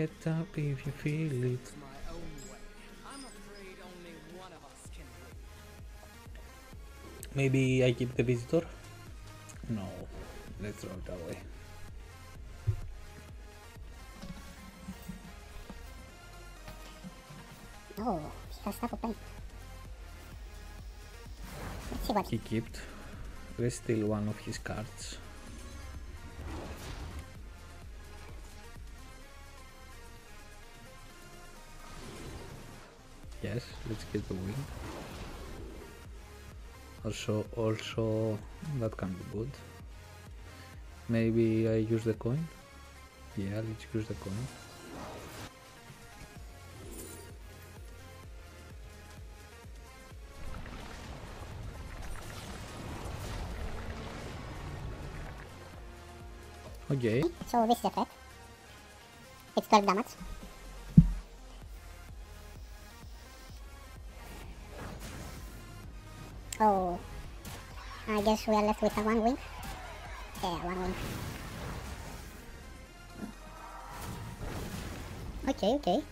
Get up if you feel it. Maybe I keep the visitor? No, let's roll that way. Oh, she has double plate. Let's see what he kept. Let's steal one of his cards. Yes, let's get the wing. Also, that can be good. Maybe I use the coin? Yeah, let's use the coin. Okay. So this is a threat. It's 12 damage. Oh, I guess we are left with a one wing. Yeah, one wing. Okay.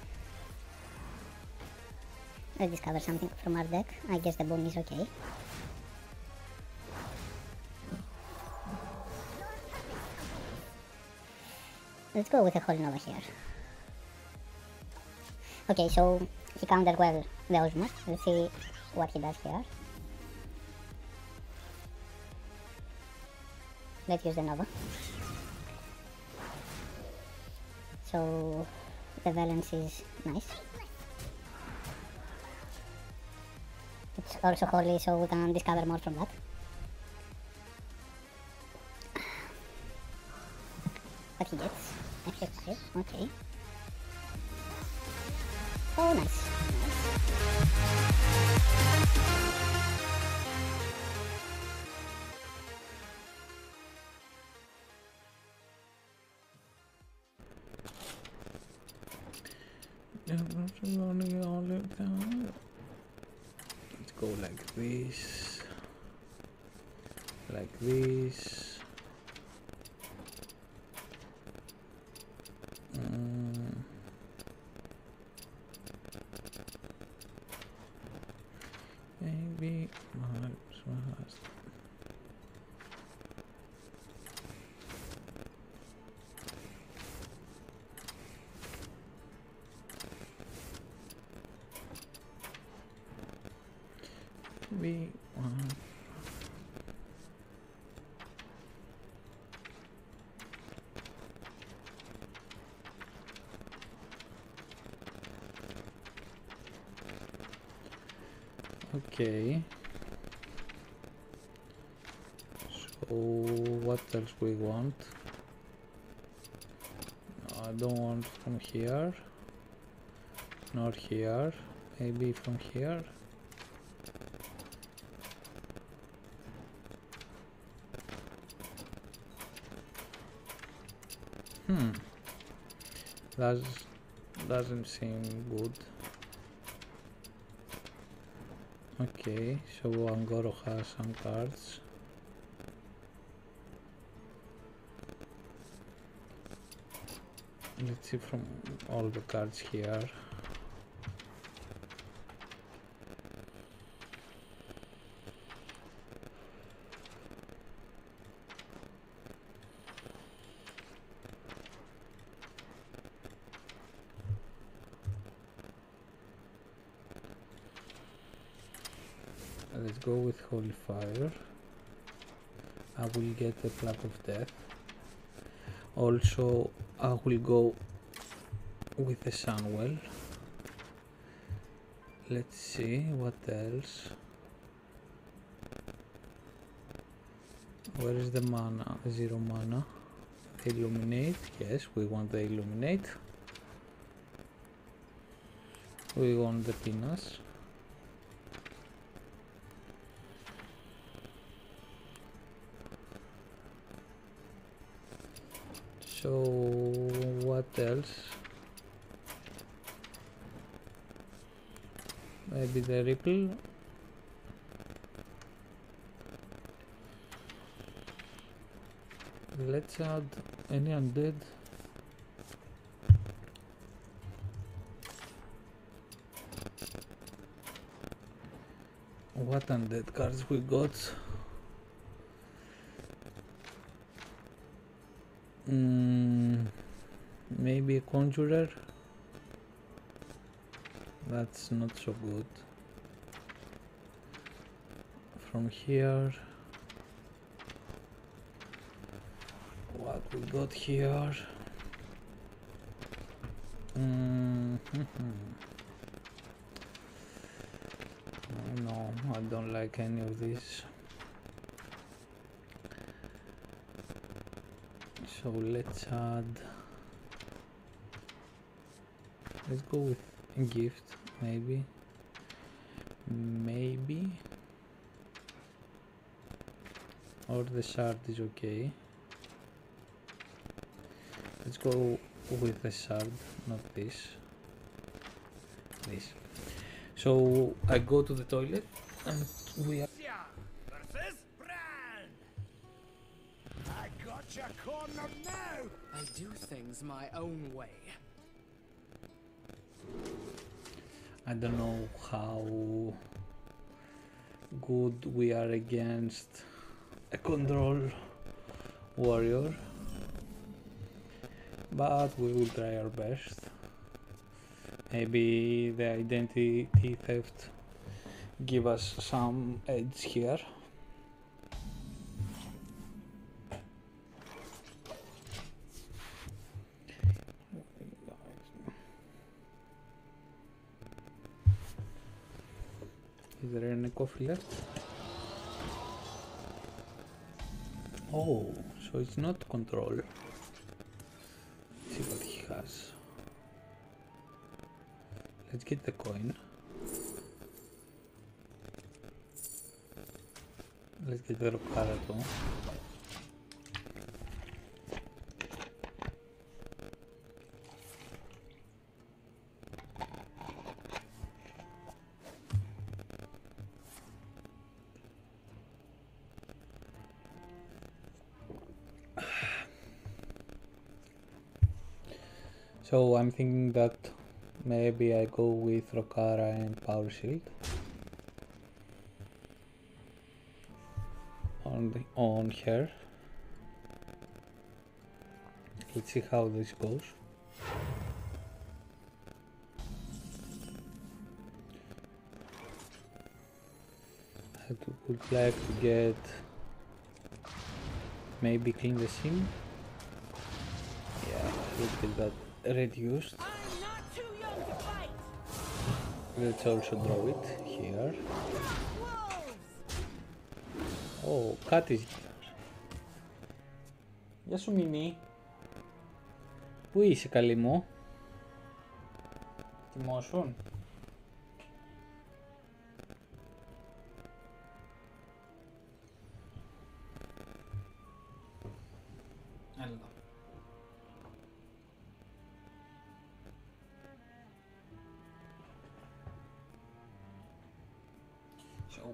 Let's discover something from our deck. I guess the boom is okay. Let's go with a Holy Nova here. Okay, so he countered well the Osmos. Let's see what he does here. Let's use the Nova. So the balance is nice. It's also holy, so we can discover more from that. What he gets. Okay. Oh, nice. Let's go like this. Okay, so what else we want? No, I don't want from here, not here, maybe from here. That doesn't seem good. Okay, so Angoro has some cards. Let's see from all the cards here. Go with Holy Fire. I will get the Plague of Death. Also, I will go with the Sunwell. Let's see what else. Where is the mana? Zero mana. Illuminate. Yes, we want the Illuminate. We want the Pinas. So what else? Maybe the ripple. Let's add any undead. What undead cards we got? Maybe a conjurer? That's not so good. From here, what we got here? No, I don't like any of these. So let's add. Let's go with a gift, maybe. Maybe. Or the shard is okay. Let's go with the shard, not this. This. So I go to the toilet and we are. I got your corner now. I do things my own way. I don't know how good we are against a control warrior, but we will try our best. Maybe the identity theft give us some edge here. Is there any coffee left? Oh, so it's not control. Let's see what he has. Let's get the coin. Let's get the rocara too. So I'm thinking that maybe I go with Rocara and Power Shield on her. Let's see how this goes. I would like to get maybe clean the sim. Yeah, let's get that. Reduced. I'm not too young to fight. Let's also draw it here. Oh, cat is here. Γεια σου Μινή. Πού είσαι καλή μου? Τιμώσουν.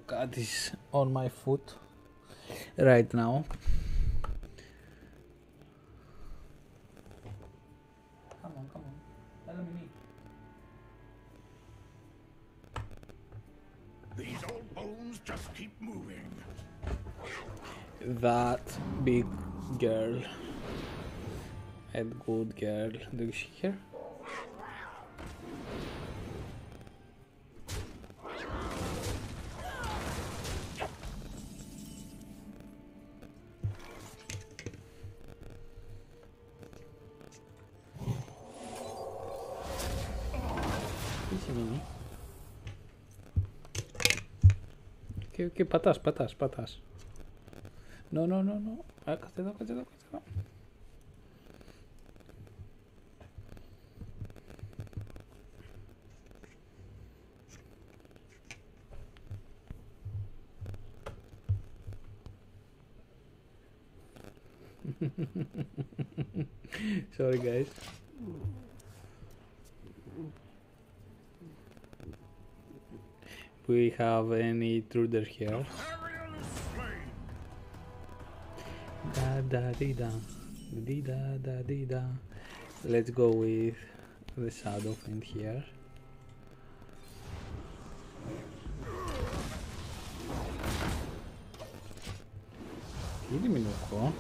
Cat is on my foot right now. Come on, come on. Hello, Mini. These old bones just keep moving. That big girl and good girl. Do you see her? Και πατάς. No. Κάτσε εδώ. Sorry guys. We have any intruder here? Da da dee da, dee da da dee da. Let's go with the Shadowfend here. Drugie minutko.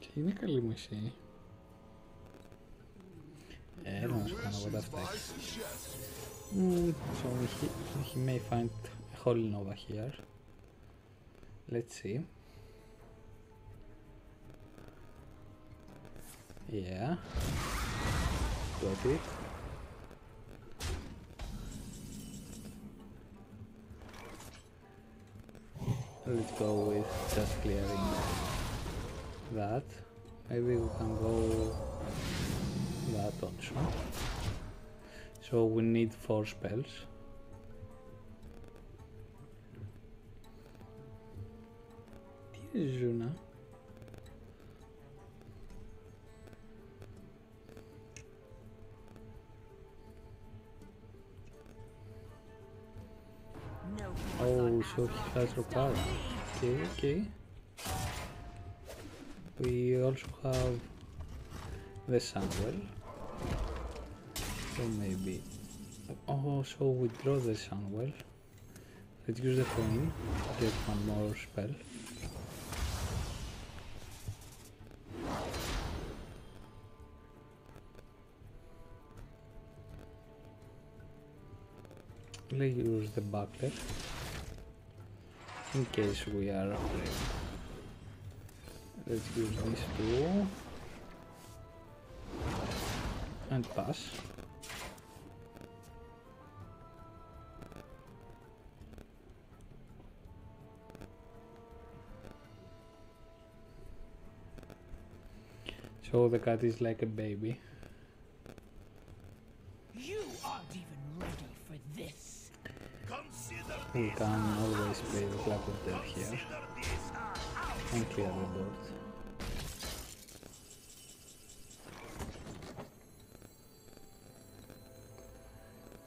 Czyli nie kalimy się. Everyone's kind of what I've taken. So he may find Holy Nova here. Let's see. Yeah. Got it. Let's go with just clearing that. Maybe we can go that also. So we need 4 spells. Dear Juna. Oh, so he has required. Okay, okay. We also have the Sunwell. So maybe. Oh, so we draw the Sunwell. Let's use the coin. Get one more spell. Let's use the buckler. In case we are afraid. Let's use these two. And pass. So the cat is like a baby. You aren't even ready for this. We can always play the Plague of Death here and clear the board.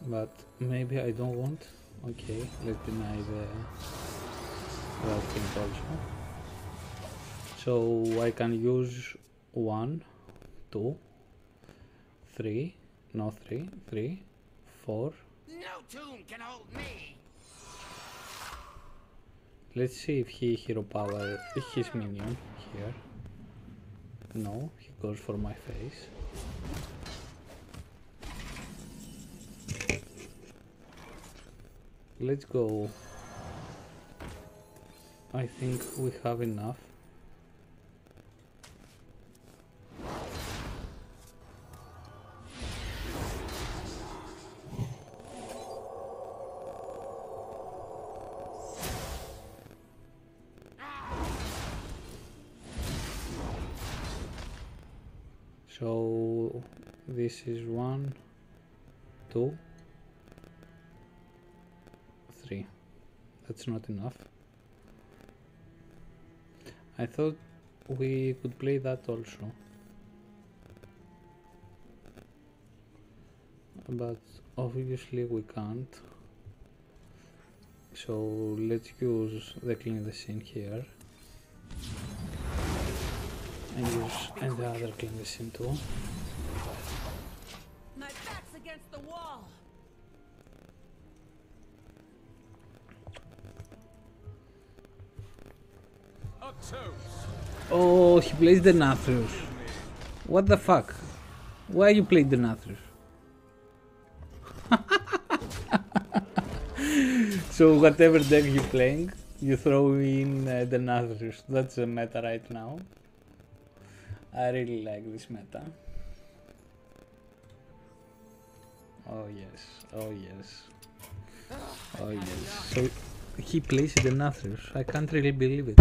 But maybe I don't want. Okay, let's deny the that thing also. So I can use 1, 2, 3, no 3, 3, 4. No tomb can hold me. Let's see if he hero power his minion here. No, he goes for my face. Let's go. I think we have enough. So this is 1, 2. 3. That's not enough. I thought we could play that also, but obviously we can't. So let's use the clean the scene here and use and the other clean the scene too. My back's against the wall. Oh, he plays Denathrius. What the fuck? Why you played Denathrius? So whatever deck you're playing, you throw in Denathrius. That's the meta right now. I really like this meta. Oh yes, oh yes, oh yes. So he plays Denathrius. I can't really believe it.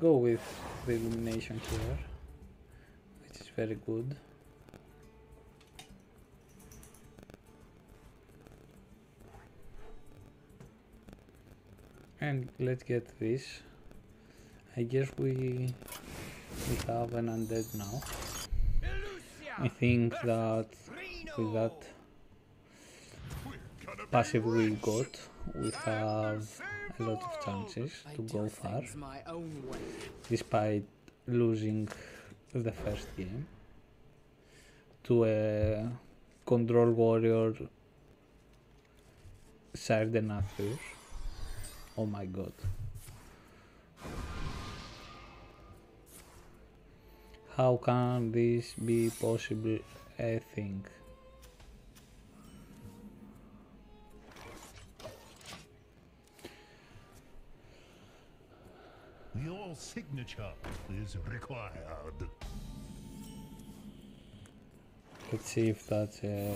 Go with the illumination here, which is very good. And let's get this. I guess we have an undead now. Elusia! I think that with that passive we got, we have a lot of chances to go far, despite losing the first game to a control warrior Sir Denathrius. Oh my god. How can this be possible a thing? Your signature is required. Let's see if that's a...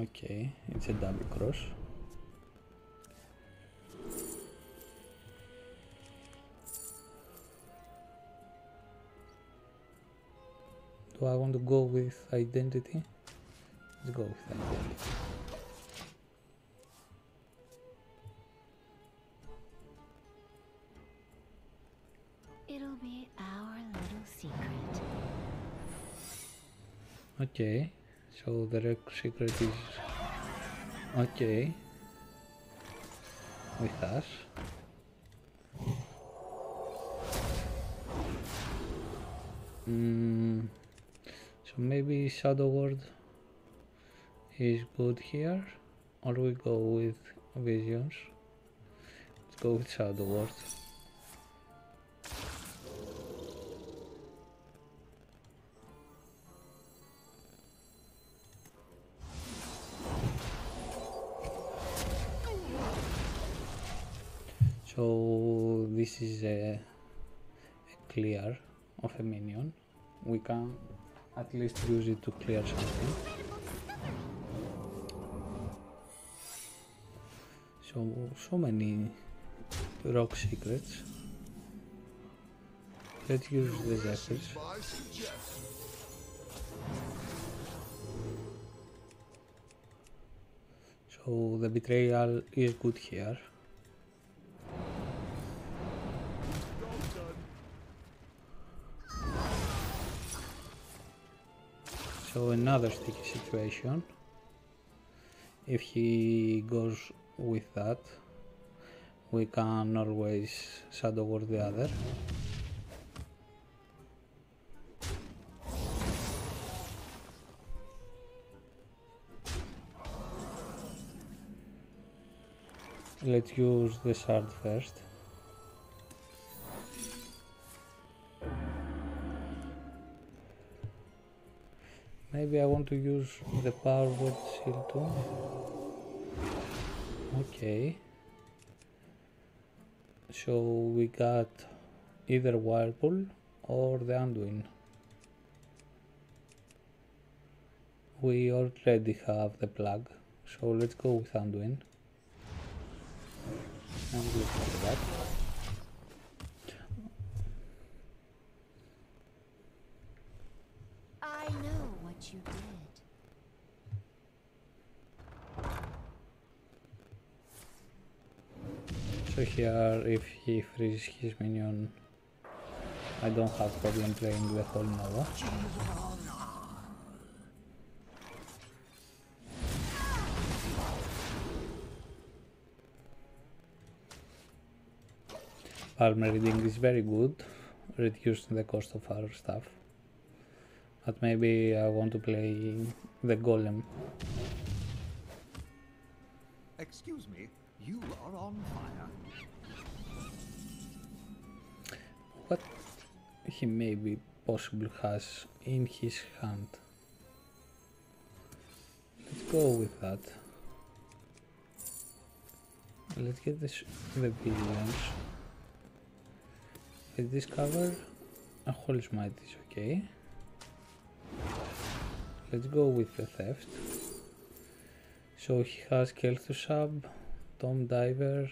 okay, it's a double cross. Do I want to go with identity? Let's go with identity. It'll be our little secret. Okay, so the rec secret is okay with us. Maybe Shadow Word is good here, or we go with Visions. Let's go with Shadow Word. So this is a clear of a minion. We can at least use it to clear something. So many rock secrets. Let's use the Zephyrs. So the betrayal is good here. So another sticky situation, if he goes with that, we can always Shadow Word the other. Let's use the shard first. Maybe I want to use the Power Word Shield too. Okay. So we got either Whirlpool or the Anduin. We already have the plug, so let's go with Anduin. And look at that. So here, if he frees his minion, I don't have problem playing the Holy Nova. Palm reading is very good, reducing the cost of our stuff. But maybe I want to play the Golem. Excuse me, you are on fire. What he maybe possibly has in his hand. Let's go with that. Let's get this, the billions. Let's discover a Holy Smite is okay. Let's go with the theft. So he has Kelthusad, Tom Diver,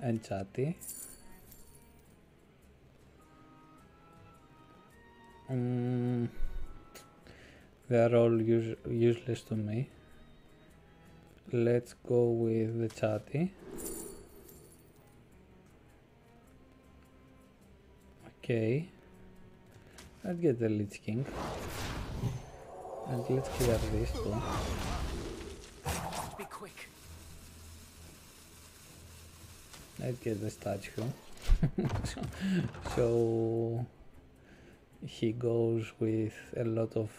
and Chatty. They are all useless to me. Let's go with the Chatty. Okay. Let's get the Lich King. and these two are wasteful. Be quick. Let's get the statue. So he goes with a lot of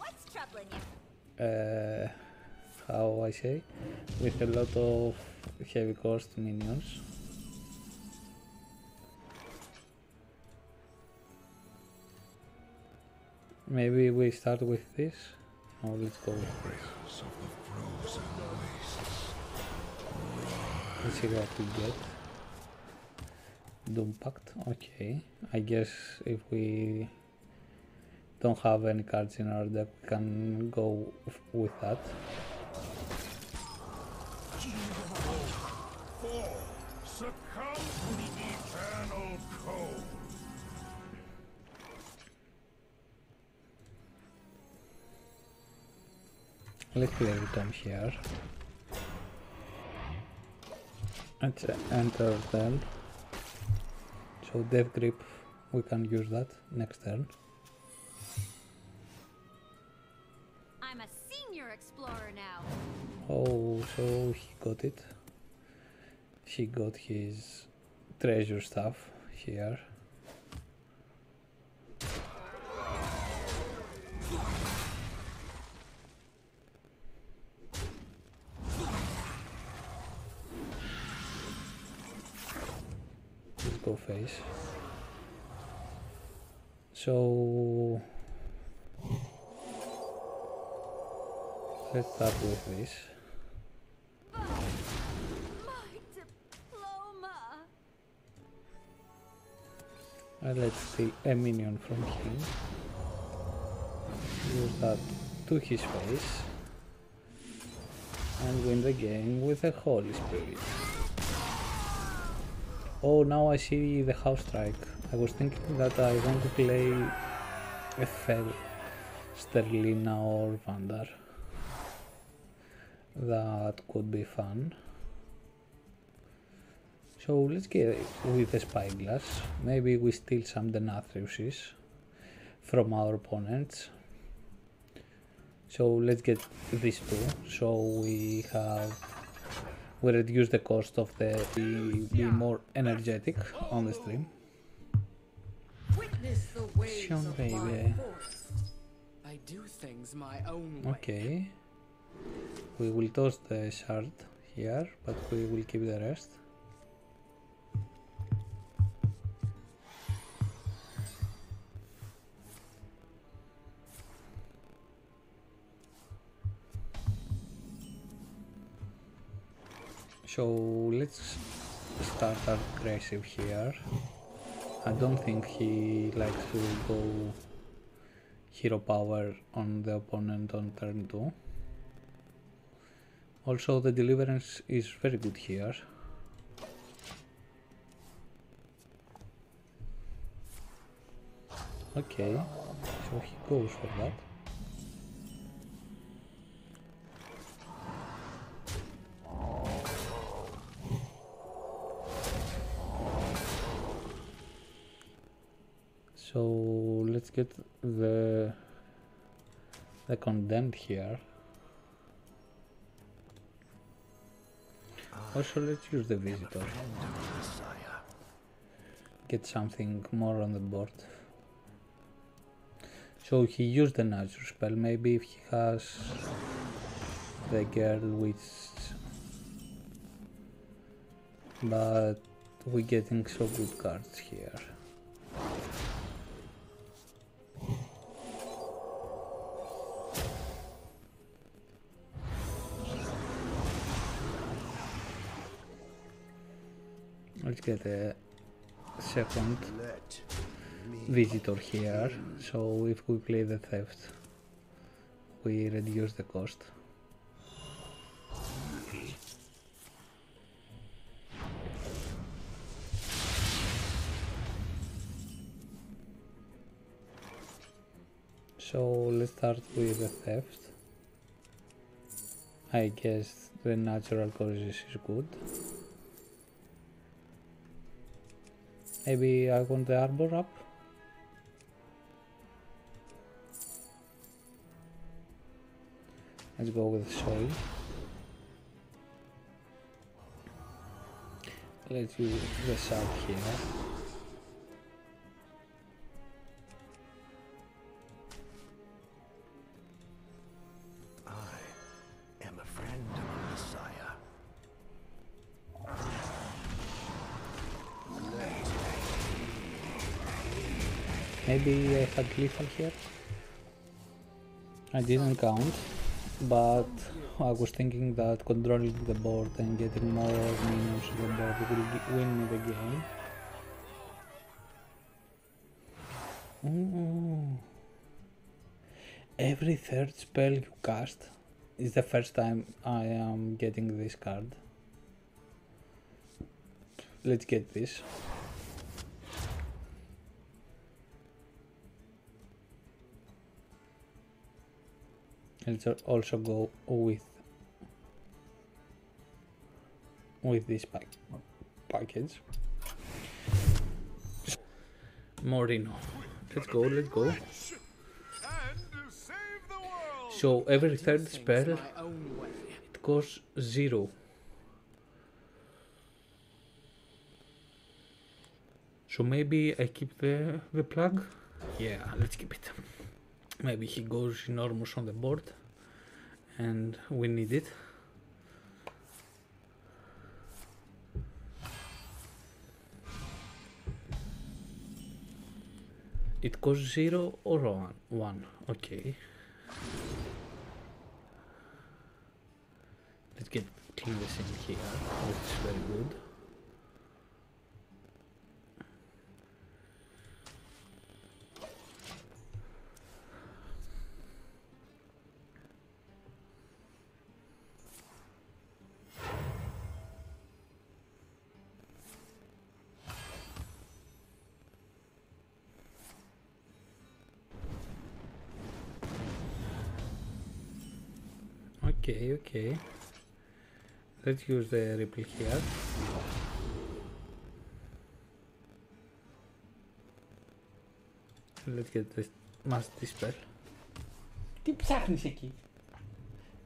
what's troubling you? How I say, with a lot of heavy cost minions. Maybe we start with this. Now let's go with this. Let's see what we get. Doom Pact, okay. I guess if we don't have any cards in our deck, we can go with that. Succumb to the eternal cold. Let's play with them here. Let's enter them. So Death Grip, we can use that next turn. I'm a senior explorer now. Oh, so he got it. He got his treasure stuff here. Go face. So let's start with this. But my diploma. And let's see a minion from him. Use that to his face and win the game with a Holy Spirit. Oh, now I see the house strike. I was thinking that I want to play Ethel, Sterlina or Vandar. That could be fun. So let's get it with the Spyglass. Maybe we steal some Denathriuses from our opponents. So let's get these two. So we have... we reduce the cost of the be more energetic on the stream. Witness the waves of my force. I do things my own way. Okay. We will toss the shard here, but we will keep the rest. So let's start aggressive here. I don't think he likes to go hero power on the opponent on turn 2. Also the deliverance is very good here. Okay, so he goes for that. So let's get the condemned here. Also let's use the visitor. Get something more on the board. So he used the nature spell. Maybe if he has the girl which... but we're getting so good cards here. Let's get a second visitor here, so if we play the theft, we reduce the cost. So let's start with the theft. I guess the natural causes is good. Maybe I want the arbor up. Let's go with soil. Let's use the shark here. I am a friend of the Messiah. Maybe I had lethal here. I didn't count, but I was thinking that controlling the board and getting more minions on the board will win me the game. Ooh. Every third spell you cast is the first time I am getting this card. Let's get this. Let's also go with this package. Moreno. Let's go. So every third spell it costs 0. So maybe I keep the plug? Yeah, let's keep it. Maybe he goes enormous on the board and we need it. It costs 0 or 1. Okay. Let's get clean this in here, which is very good. Okay, let's use the ripple here. Let's get this mass dispel. Τι ψάχνεις εκεί;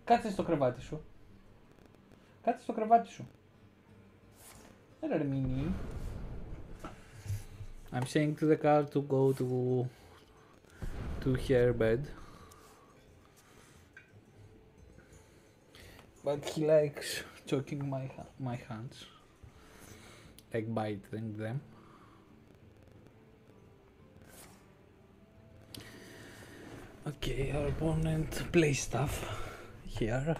Κάτσε στο κρεβάτι σου. Έλα ρε μηνύ. I'm saying to the car to go to her bed. But he likes choking my hands, like biting them. Okay, our opponent plays stuff here.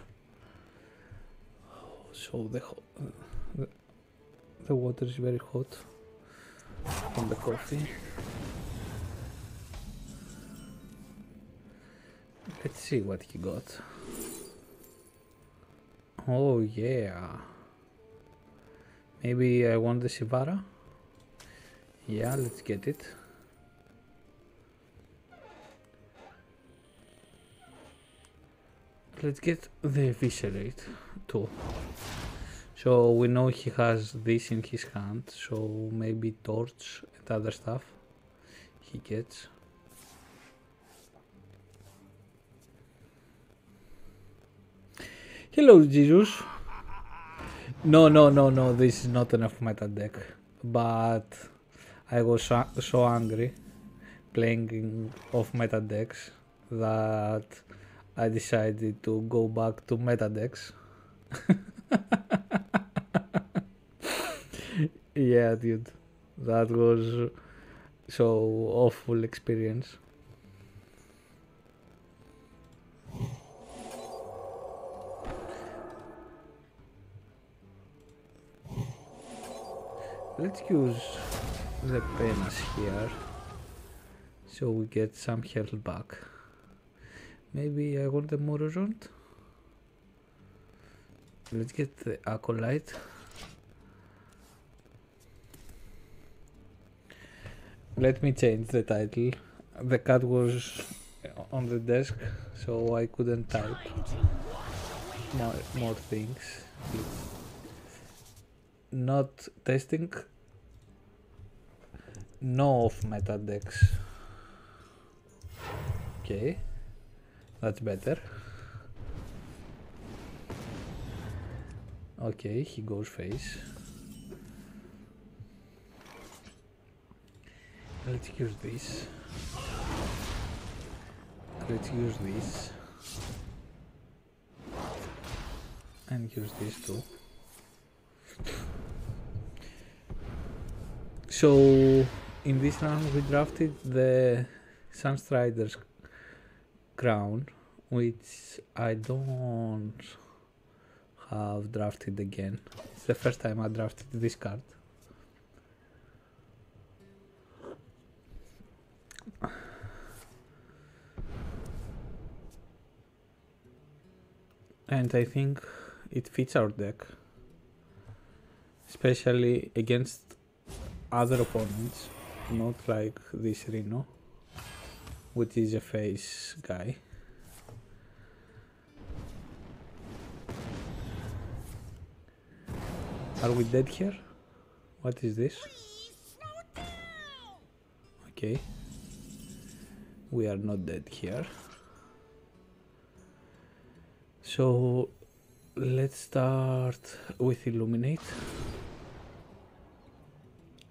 So the water is very hot from the coffee. Let's see what he got. Oh yeah, maybe I want the Sivara. Yeah, let's get it. Let's get the Eviscerate too. So we know he has this in his hand, so maybe torch and other stuff he gets. Hello, Jesus. No, this is not enough meta deck, but I was so angry playing off meta decks that I decided to go back to meta decks. Yeah, dude, that was so awful experience. Let's use the penis here, so we get some health back. Maybe I want the Morozont. Let's get the Acolyte. Let me change the title. The cat was on the desk, so I couldn't type more things. Not testing, no off meta decks. Okay, that's better. Okay, he goes face. Let's use this. Let's use this. And use this too. So, in this round we drafted the Sunstrider's Crown, which I don't have drafted again. It's the first time I drafted this card. And I think it fits our deck, especially against other opponents, not like this Rhino, which is a face guy. Are we dead here? What is this? Okay. We are not dead here. So let's start with Illuminate.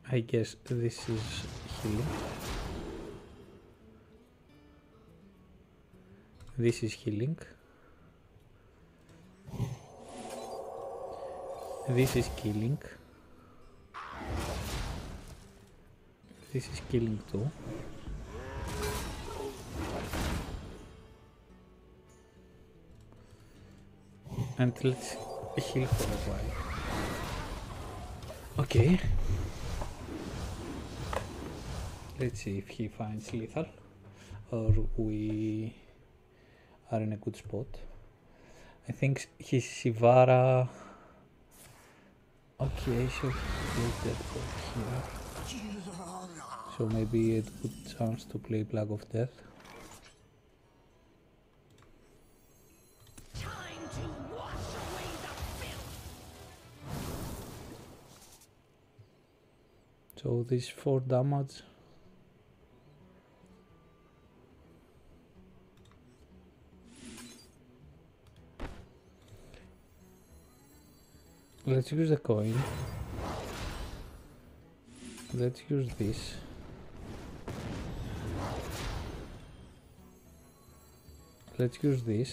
I guess this is healing. This is healing. This is killing. This is killing too. And let's heal for a while. Okay. Let's see if he finds lethal or we are in a good spot. I think his Sivara. Okay, so he'll get that here. So maybe a good chance to play Plague of Death. So this 4 damage. Let's use a coin. Let's use this. Let's use this.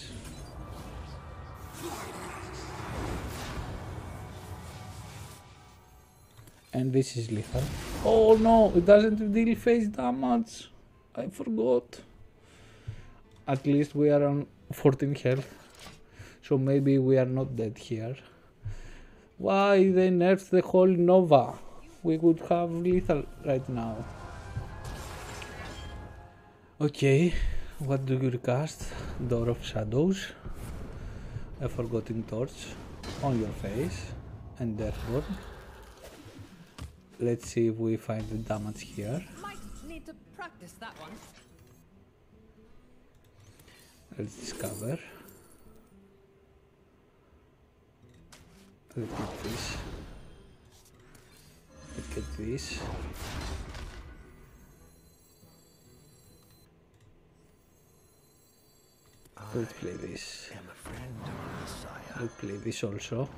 And this is lethal. Oh no, it doesn't deal face damage. I forgot. At least we are on 14 health. So maybe we are not dead here. Why they nerfed the Holy Nova? We would have lethal right now. Okay, what do you cast? Door of Shadows. A Forgotten Torch on your face. And Deathborn. Let's see if we find the damage here. Might need to practice that one. Let's discover. Let's get this. Let's get this. Let's play this. Let's play this also.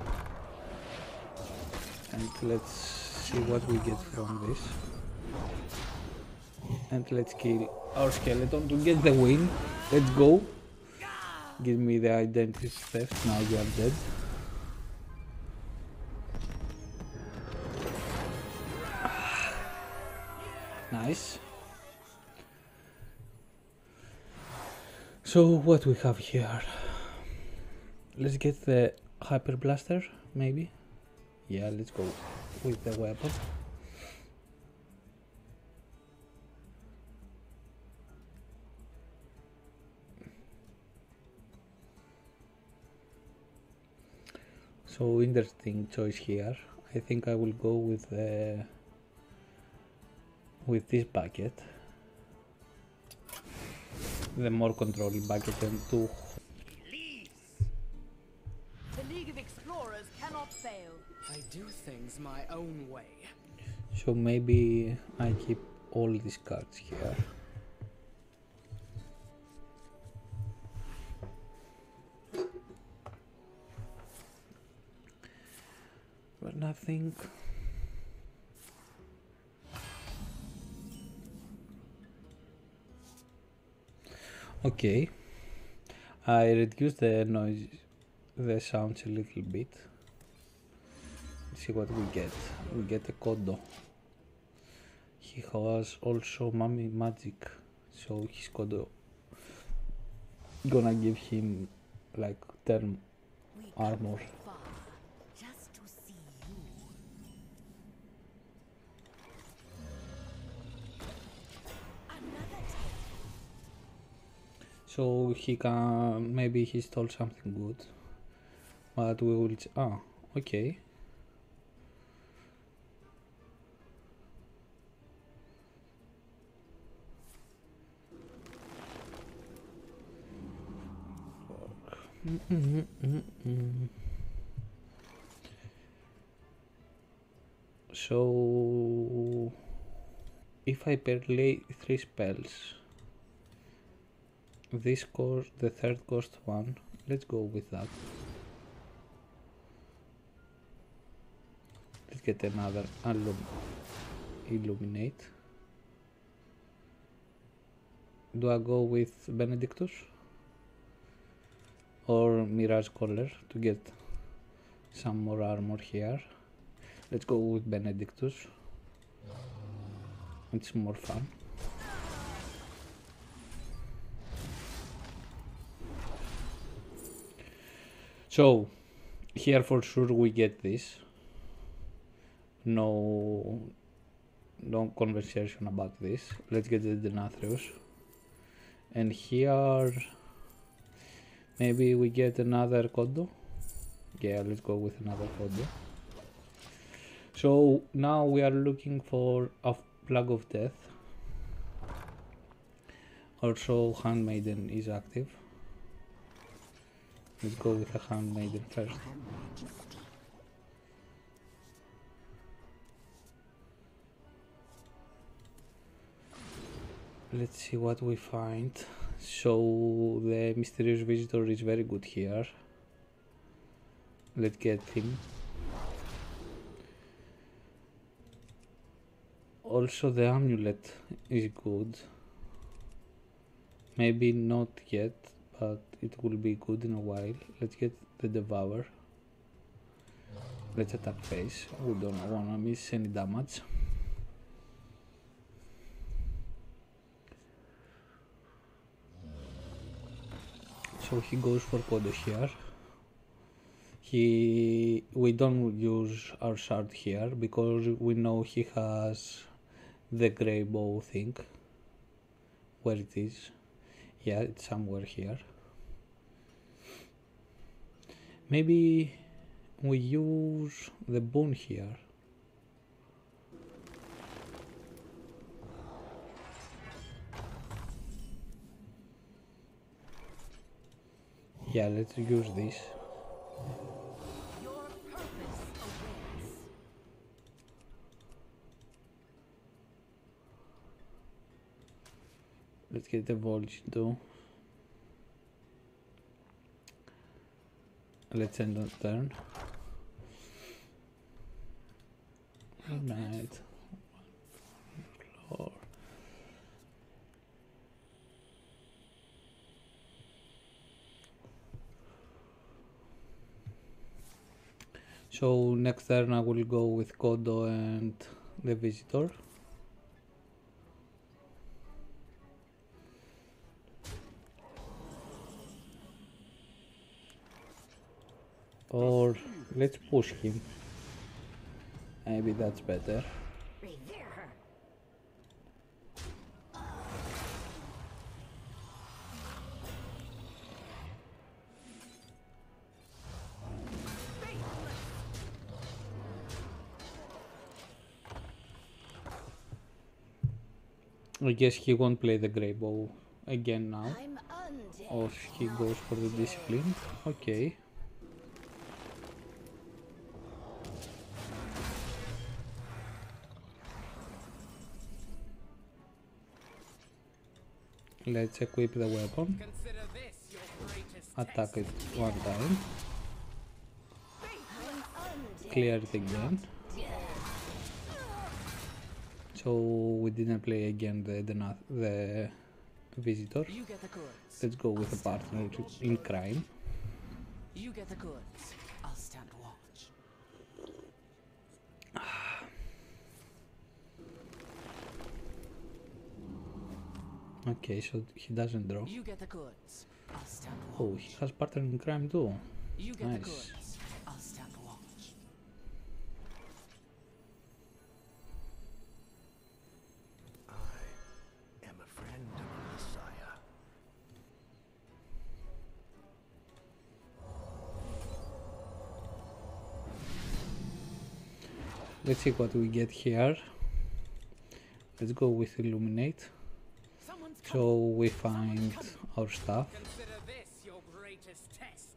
And let's see what we get from this, and let's kill our skeleton to get the win. Let's go. Give me the Identity Theft. Now you are dead. Nice. So what we have here? Let's get the Hyperblaster, maybe. Yeah, let's go with the weapon. So interesting choice here. I think I will go with the with this bucket, the more control bucket, and two. I do things my own way. So maybe I keep all these cards here. but nothing. Okay, I reduced the noise, the sounds a little bit. Let's see what we get. We get a Kodo. He has also mummy magic, so his Kodo gonna give him like 10 armor. So he can, maybe he stole something good, but we will, ah, okay. So, if I play 3 spells, this cost, the third cost one, let's go with that. Let's get another illuminate. Do I go with Benedictus or Mirage Caller to get some more armor here? Let's go with Benedictus, it's more fun. So, here for sure we get this, no conversation about this. Let's get the Denathrius, and here maybe we get another Kodo. Yeah, let's go with another Kodo. So now we are looking for a Plague of Death. Also Handmaiden is active. Let's go with the Handmaiden first. Let's see what we find. So the mysterious visitor is very good here. Let's get him. Also the amulet is good. Maybe not yet, but it will be good in a while. Let's get the Devourer. Let's attack face. We don't wanna miss any damage. So he goes for Kodo here. We don't use our shard here because we know he has the Grey Bow thing. Where it is? Yeah, it's somewhere here. Maybe we use the bone here. Yeah, let's use this. Let's get the voltage though. Let's end the turn. Alright. So next turn I will go with Kodo and the visitor. Or let's push him. Maybe that's better. I guess he won't play the Grey Bow again now. Or he goes for the discipline. Okay. Let's equip the weapon. Attack it one time. clear the gun. So we didn't play again the visitor. Let's go with a partner in crime. You get the goods. I'll stand watch. Okay, so he doesn't draw. You get the goods. I'll stand watch. Oh, he has partner in crime too. You get nice. The goods. I'll stand watch. I am a friend of the Messiah. Let's see what we get here. Let's go with Illuminate. So we find our stuff.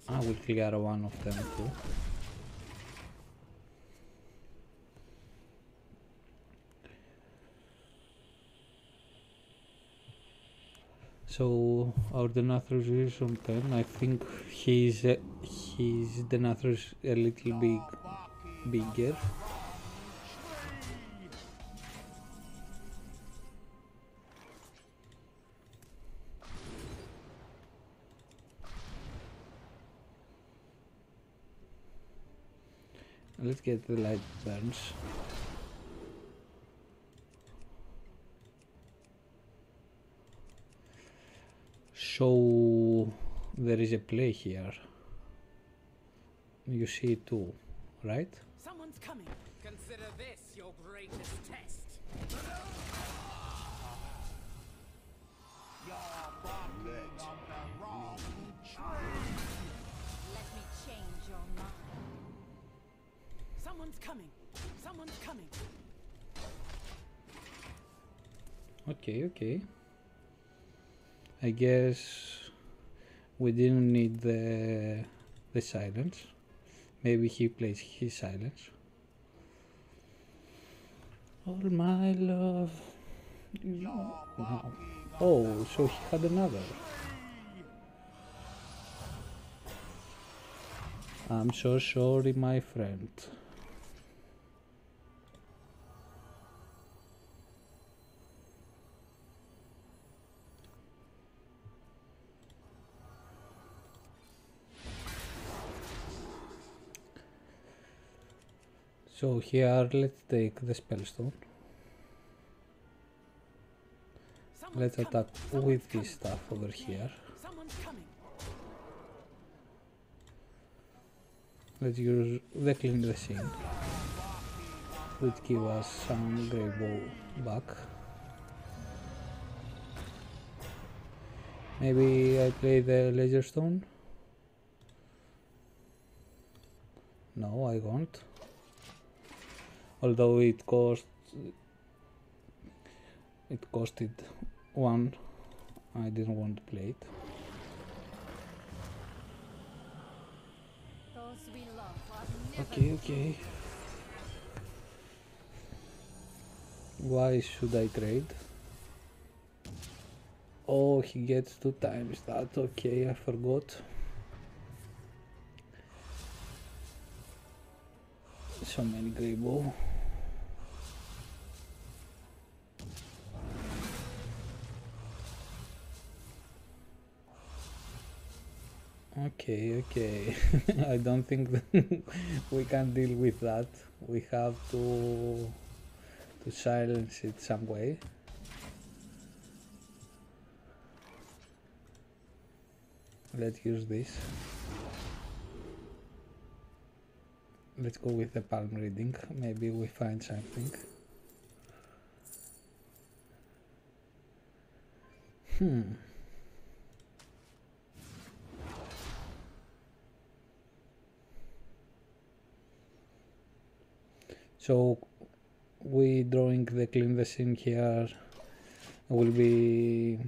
I will clear one of them too. So our Denathrius is on 10. I think he's Denathrius a little bit bigger. Let's get the light burns. So there is a play here. You see it too, right? Someone's coming. Consider this your greatest test. You're buckling on the wrong train. Let me change your mind. Someone's coming. Someone's coming. Okay, okay. I guess we didn't need the silence. Maybe he plays his silence. All my love. Wow. Oh, so he had another. I'm so sorry, my friend. So here, let's take the Spellstone. Let's attack with this stuff over here. Let's use the Clean the Scene, which gives us some Grey Bow back. Maybe I play the Laser Stone? No, I won't. Although it costed one, I didn't want to play it. Okay, okay. Why should I trade? Oh, he gets 2 times that. Okay, I forgot. So many Grey Bow. Okay, okay. I don't think we can deal with that. We have to silence it some way. Let's use this. Let's go with the palm reading. Maybe we find something. So we drawing the Clean the Scene here will be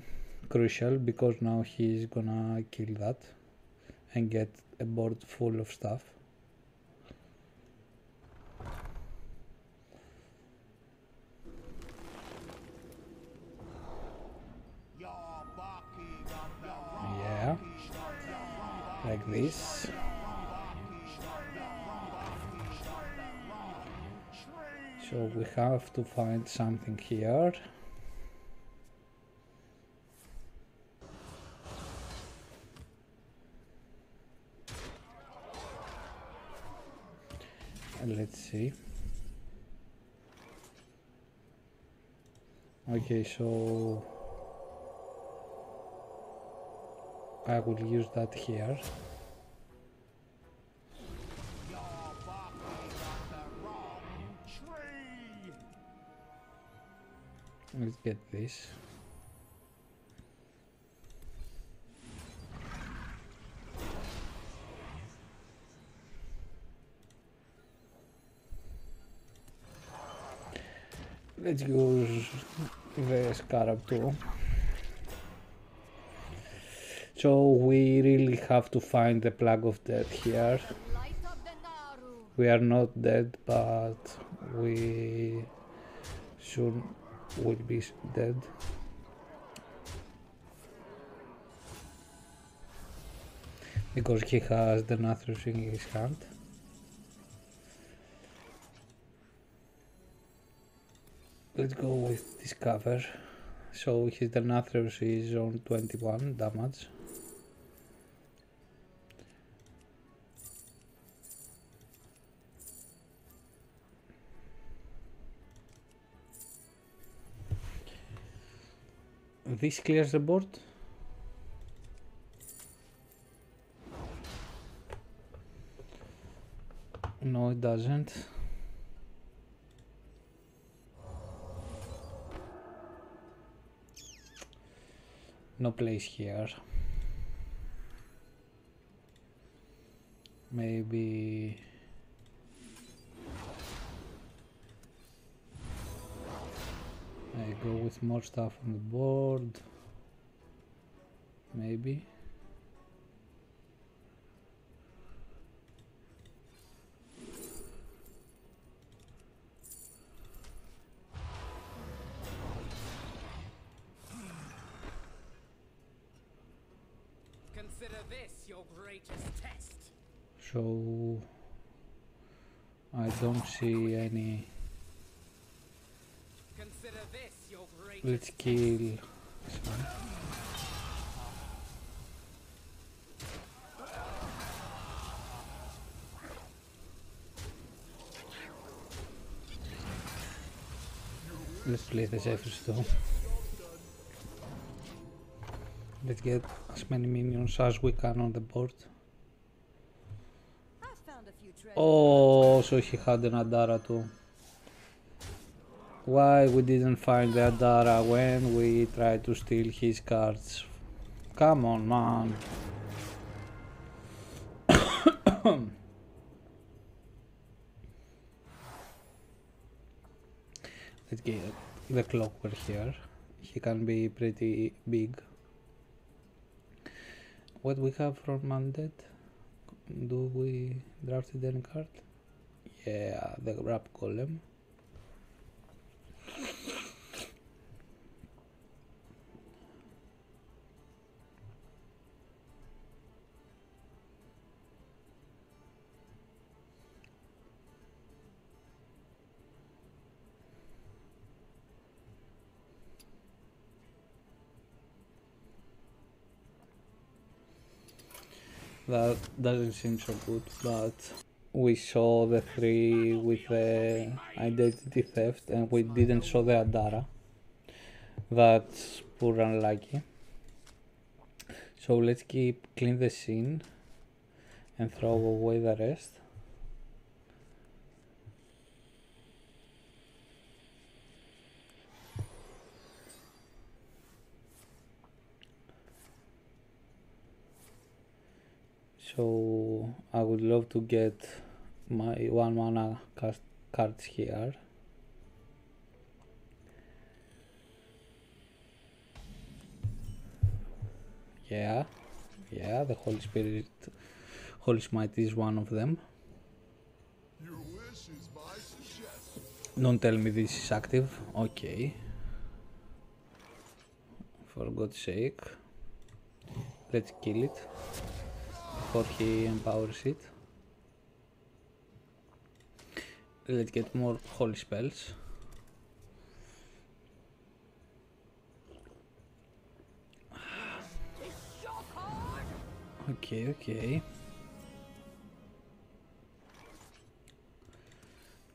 crucial because now he's gonna kill that and get a board full of stuff. Yeah, like this. So we have to find something here. Let's see. Okay, so I will use that here. Let's get this. Let's use the scarab too. So we really have to find the Plague of Death here. We are not dead, but we soon will be dead. Because he has the Denathrius in his hand. Let's go with this cover. So his Denathrius is on 21 damage. This clears the board. No, it doesn't. No place here. Maybe I go with more stuff on the board. Maybe. So I don't see any. Let's kill this one. Let's play the Zephyrs though. Let's get as many minions as we can on the board. Oh, so he had an Adara too. Why we didn't find the Adara when we tried to steal his cards? Come on, man. Let's get the Clockwork here. He can be pretty big. What we have from undead? Do we drafted any card? Yeah, the Wrap Golem. That doesn't seem so good, but we saw the three with the Identity Theft and we didn't show the Adara. That's poor and unlucky. So let's clean the scene and throw away the rest. So I would love to get my 1 mana cards here. Yeah, the Holy Smite is one of them. Your wish is my suggestion. Don't tell me this is active. Okay. For God's sake, let's kill it. Before he empowers it. Let's get more holy spells. Okay, okay.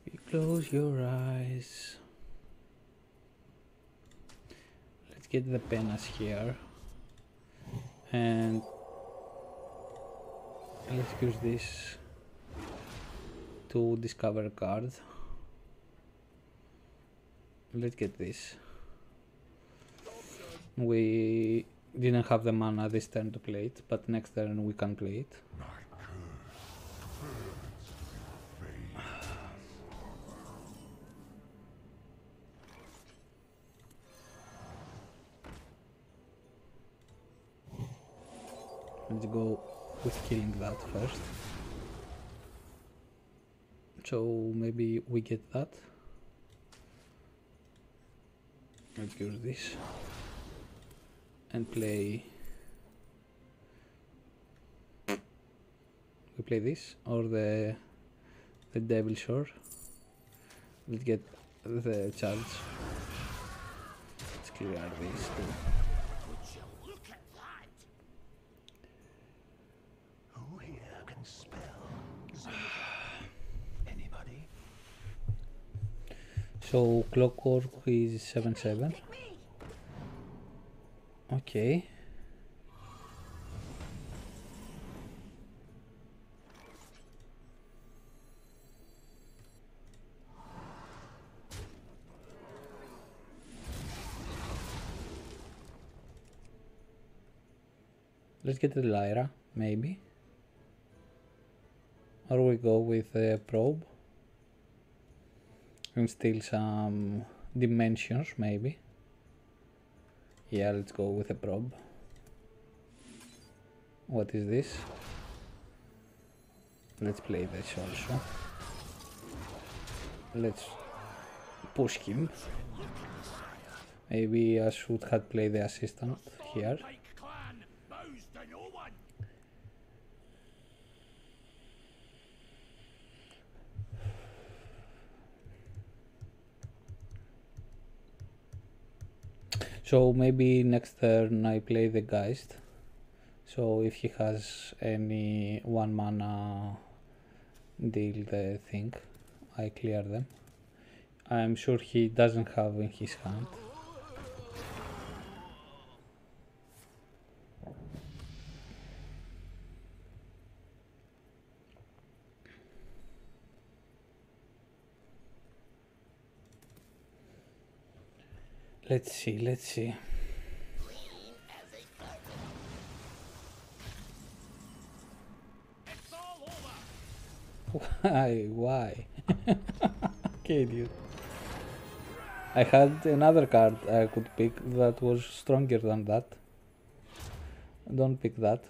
You close your eyes. Let's get the penas here. And let's use this to discover a card. Let's get this. We didn't have the mana this turn to play it, but next turn we can play it. Let's go with killing that first. So maybe we get that. Let's use this and play. We play this or the Devil Shore. Let's get the charge. Let's clear this too. So Clockwork is 7/7. Okay. Let's get the Lyra, maybe. Or we go with a Probe. And steal some dimensions, maybe. Yeah, let's go with a Probe. What is this? Let's play this also. Let's push him. Maybe I should have played the assistant here. So maybe next turn I play the Geist, so if he has any 1 mana deal the thing, I clear them. I'm sure he doesn't have in his hand. Let's see, let's see. Why? Okay, dude. I had another card I could pick that was stronger than that. Don't pick that.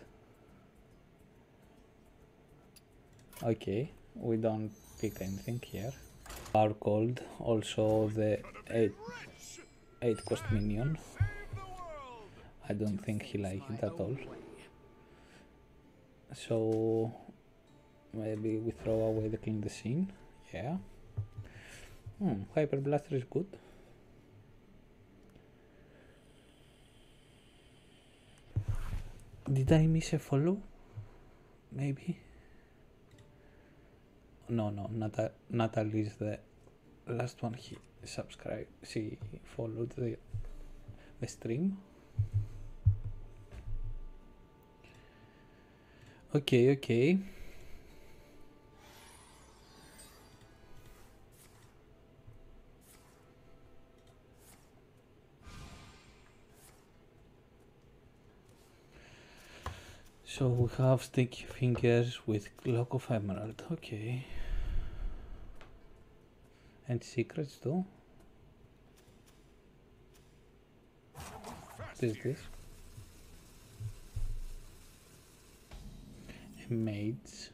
Okay, we don't pick anything here. Power Cold, also the 8 cost minion. I don't think he liked it at all. So maybe we throw away the Clean the Scene. Yeah. Hyperblaster is good. Did I miss a follow? Maybe. No, Natalie is the last one here. Subscribe. She followed the stream. Okay, okay. So we have Sticky Fingers with Cloak of Emerald. Okay. And secrets too. What is this? A Mage.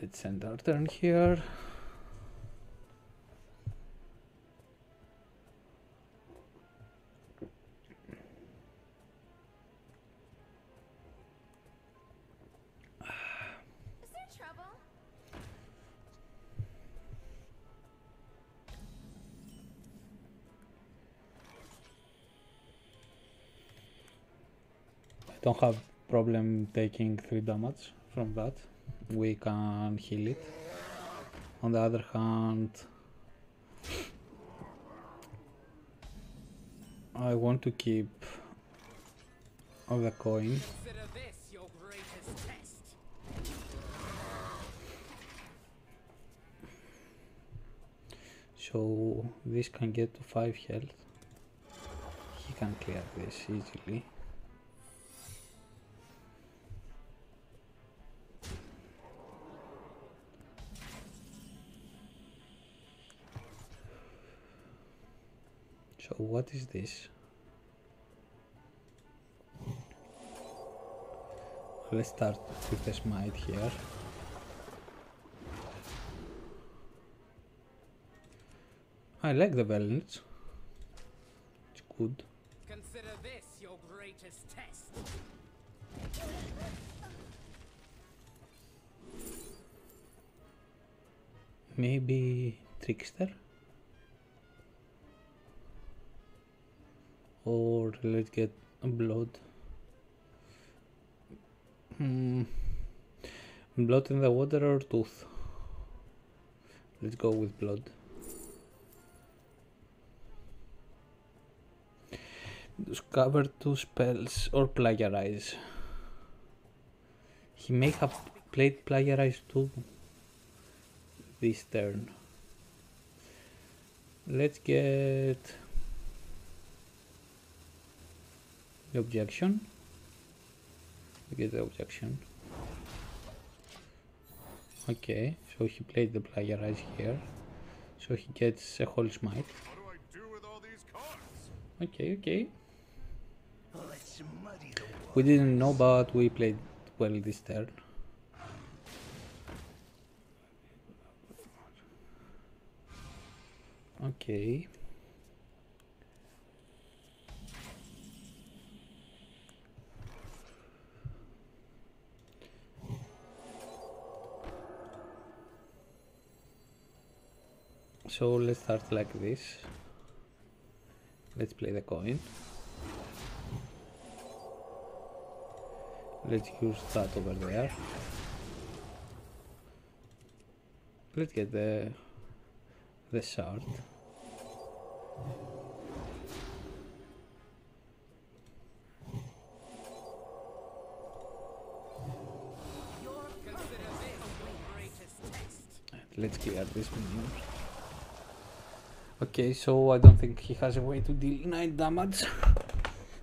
Let's end our turn here. don't have problem taking 3 damage from that. We can heal it. On the other hand, I want to keep all the coin. Consider this your greatest test. So this can get to 5 health. He can clear this easily. So what is this? Let's start with the smite here. I like the balance. It's good. Consider this your greatest test. Maybe Trickster? Or let's get Blood. Blood in the Water or Tooth? Let's go with Blood. Discover 2 spells or Plagiarize. He may have played Plagiarize too this turn. Let's get the Objection. We get the Objection. Okay, so he played the Plagiarize here. So he gets a Holy Smite. What do I do with all these cards? Okay, okay. Well, let's muddy the waters. We didn't know, but we played well this turn. Okay. So let's start like this. Let's play the coin. Let's use that over there. Let's get the shard. Let's clear this minion. Okay, so I don't think he has a way to deal 9 damage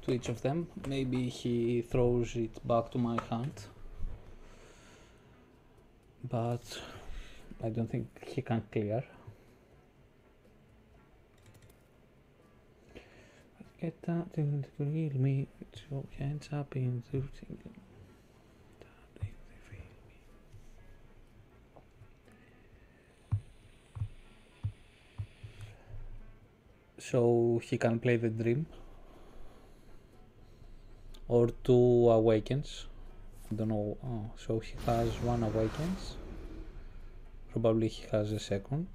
to each of them. Maybe he throws it back to my hand. But I don't think he can clear. Get that to heal me, so hands up in the single. So he can play the Dream or 2 Awakens. I don't know. Oh, so he has 1 Awakens. Probably he has a second.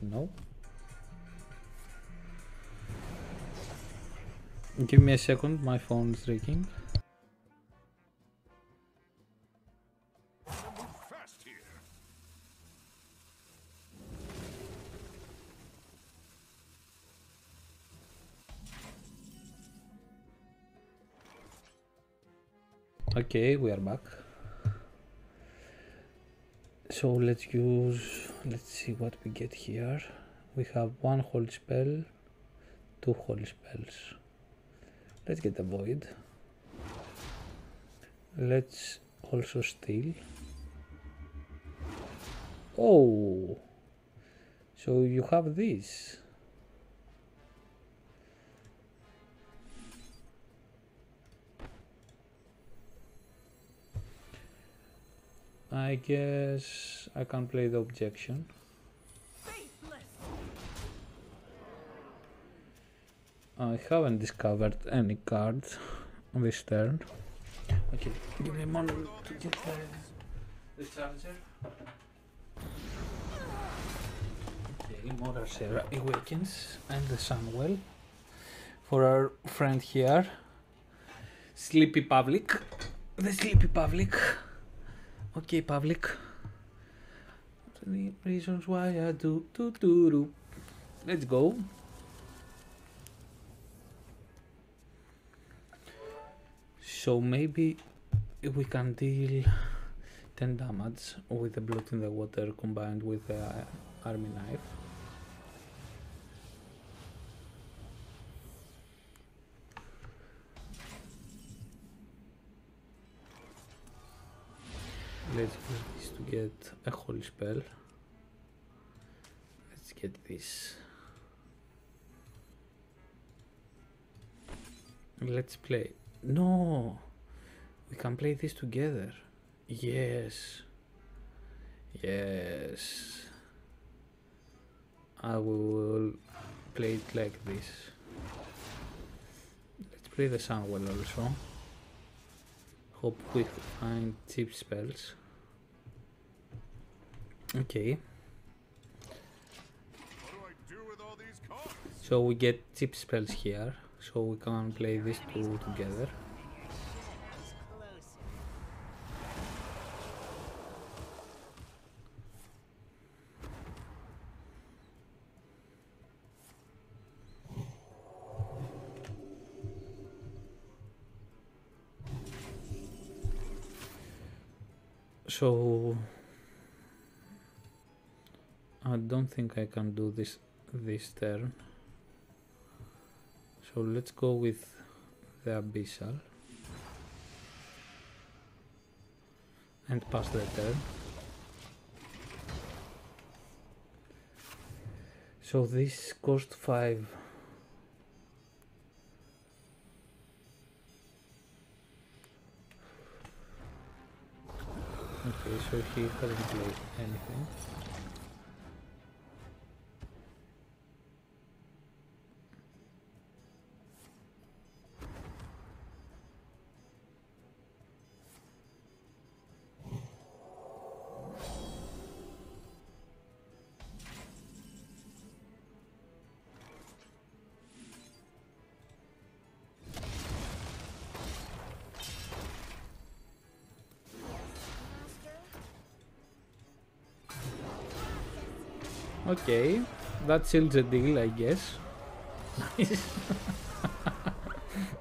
No. Give me a second. My phone's ringing. Okay, we are back. So let's see what we get here. We have 1 Holy Spell, 2 Holy Spells. Let's get the Void. Let's also steal. Oh, so you have this. I guess I can play the Objection. I haven't discovered any cards on this turn. Okay, give me a moment to get the charger. Okay, Moral Serra Awakens and the Sunwell for our friend here. Sleepy Pavlik. The sleepy Pavlik. Okay, Pavlik. The reasons why I do. Let's go. So maybe we can deal 10 damage with the Blood in the Water combined with the Army Knife. Let's use this to get a holy spell. Let's get this. Let's play. No, we can play this together. Yes, yes, I will play it like this. Let's play the Sunwell also. Hope we find cheap spells. Okay, what do I do with all these cards? So we get cheap spells here, so we can play these two together. So I don't think I can do this turn. So let's go with the Abyssal and pass the turn. So this cost 5. Okay, so he hasn't played anything. Okay, that seals the deal, I guess. Nice.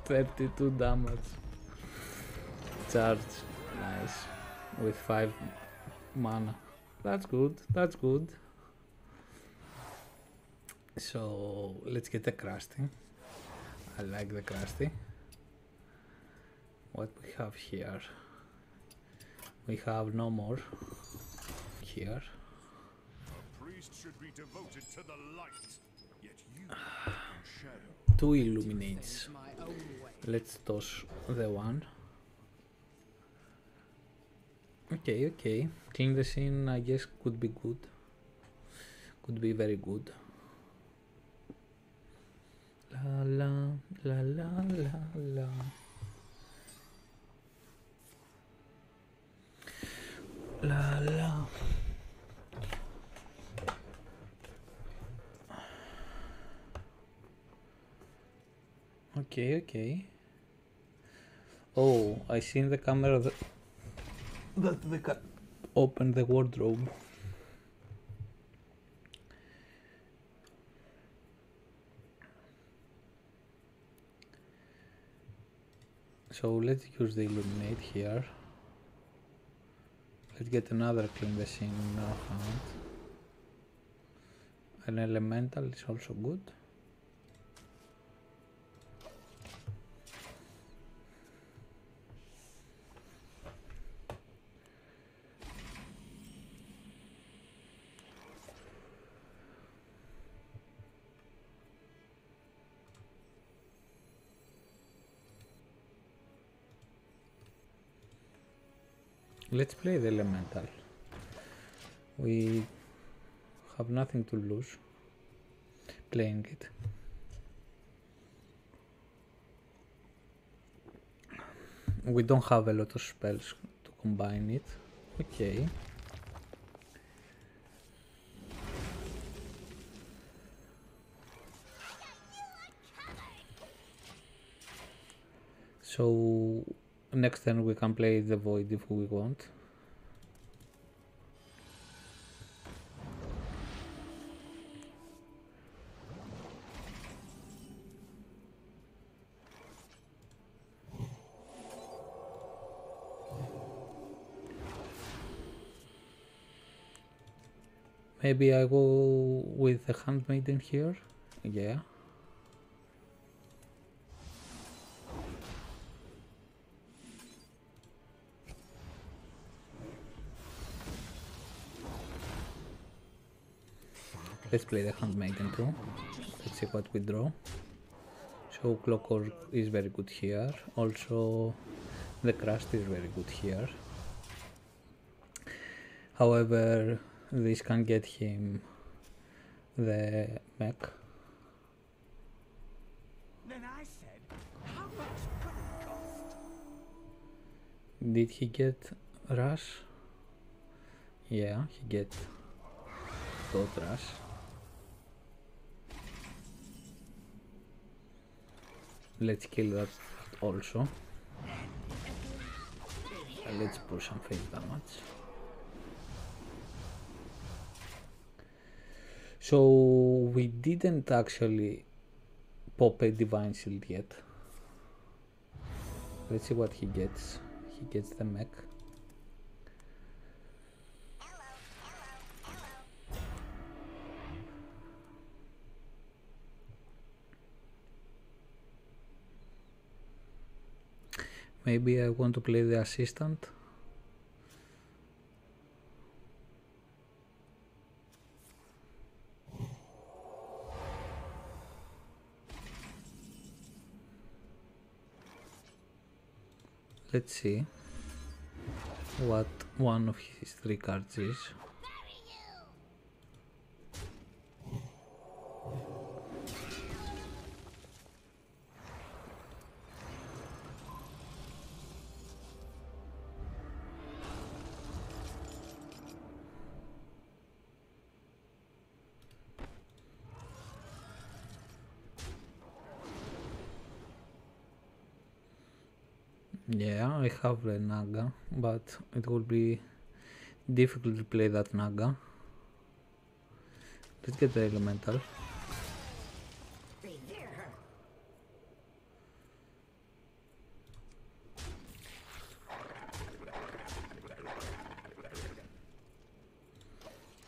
32 damage. Charge. Nice. With 5 mana. That's good, that's good. So, let's get the Krusty. I like the Krusty. What we have here? We have no more here. Should be devoted to the light, yet you shadow. 2 illuminates. Let's toss the one. Okay, okay. Clean the scene, I guess, could be good. Could be very good. La la la la la la. La la. Okay, okay. Oh, I see in the camera that they can open the wardrobe. So let's use the illuminate here. Let's get another clean the scene in our hand. An elemental is also good. Let's play the elemental. We have nothing to lose playing it. We don't have a lot of spells to combine it. Okay. So next turn we can play the Void if we want. Maybe I go with the Handmaiden here. Yeah. Let's play the Handmaiden too. Let's see what we draw. So Clockwork is very good here. Also the Krusty is very good here. However, this can get him the mech. Then I said, how much could it cost? Did he get rush? Yeah, he get got rush. Let's kill that also. Let's push some face damage. So we didn't actually pop a divine shield yet. Let's see what he gets. He gets the mech. Maybe I want to play the assistant. Let's see what one of his three cards is. Yeah, I have the Naga, but it will be difficult to play that Naga. Let's get the Elemental.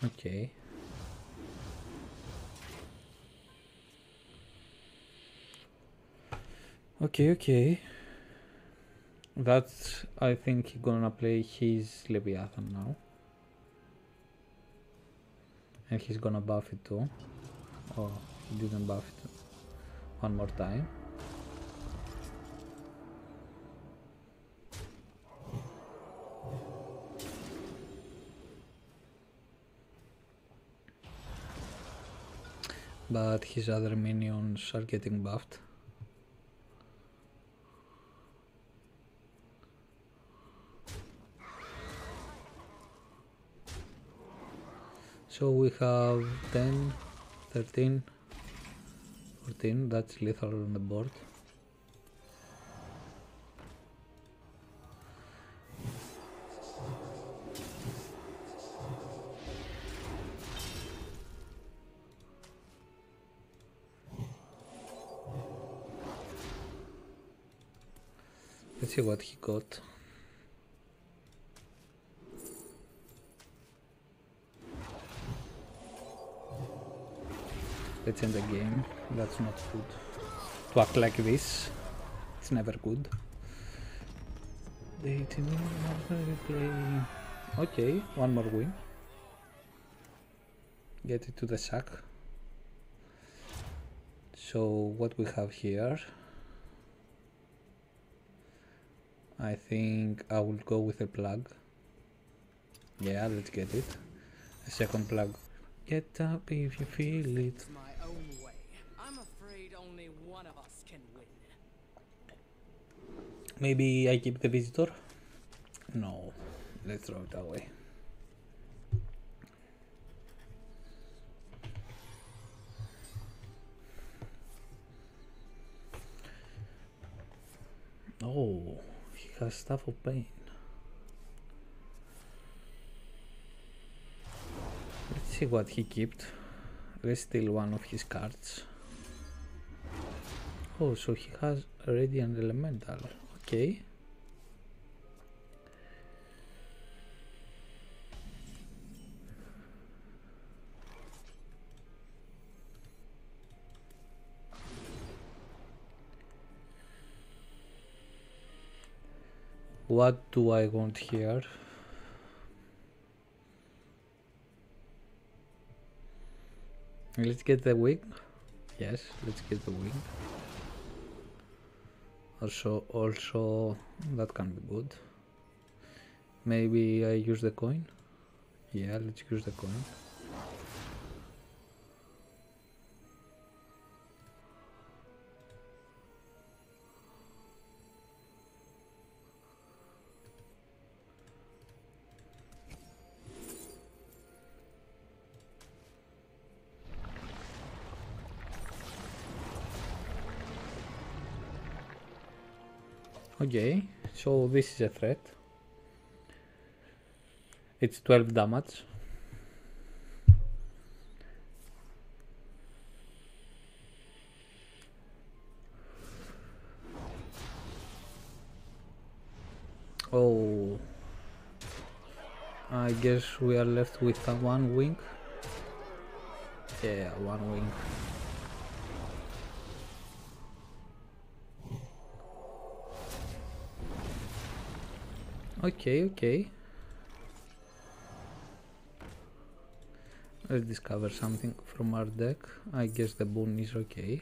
Okay. Okay, okay. That's, I think he's gonna play his Leviathan now. And he's gonna buff it too. Oh, he didn't buff it one more time. But his other minions are getting buffed. So we have 10, 13, 14, that's lethal on the board. Let's see what he got. Let's end the game. That's not good. To act like this, it's never good. Okay, one more win. Get it to the sack. So what we have here? I think I will go with a plug. Yeah, let's get it. A second plug. Get up if you feel it. Maybe I keep the visitor? No, let's throw it away. Oh, a Staff of Pain. Let's see what he kept. Let's steal one of his cards. Oh, so he has already an elemental. Okay. What do I want here? Let's get the wing. Yes, let's get the wing. Also that can be good. Maybe I use the coin. Yeah, let's use the coin. Okay, so this is a threat. It's 12 damage. Oh, I guess we are left with one wing. Yeah, one wing. Okay, okay. Let's discover something from our deck. I guess the boon is okay.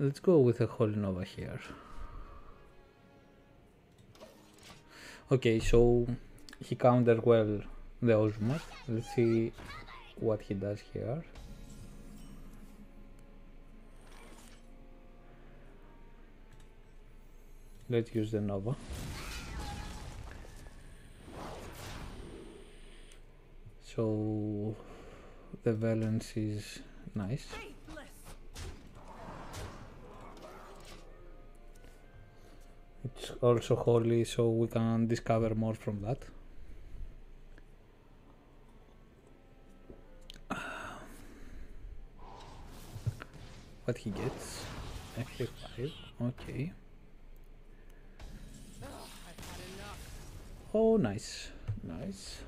Let's go with a Holy Nova here. Okay, so he countered well the Osmot. Let's see what he does here. Let's use the Nova. So the balance is nice. It's also holy, so we can discover more from that. What he gets, FF5, okay. Oh, nice, nice.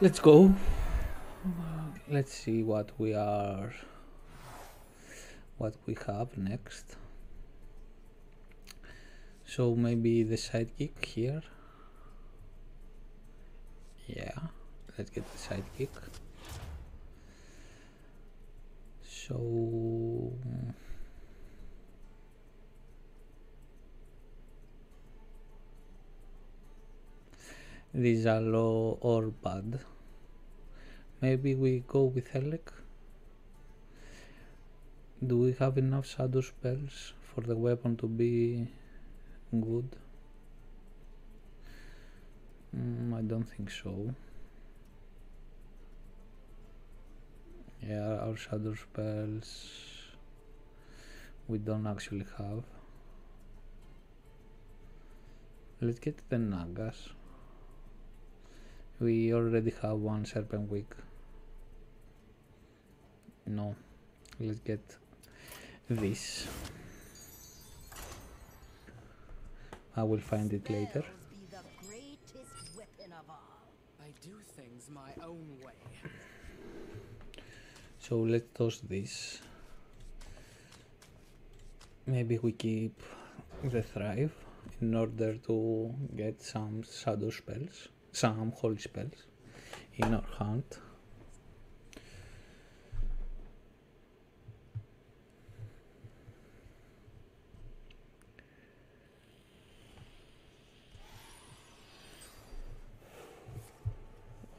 Let's go. Let's see what we are, what we have next. So maybe the sidekick here. Yeah, let's get the sidekick. So these are low or bad. Maybe we go with Elec. Do we have enough shadow spells for the weapon to be good? I don't think so. Yeah, our shadow spells we don't actually have. Let's get the Nagas. We already have one Serpent Wick. No, let's get this. I will find it later. Be the greatest weapon of all. I do things my own way. So let's toss this. Maybe we keep the Thrive in order to get some shadow spells, some holy spells in our hand.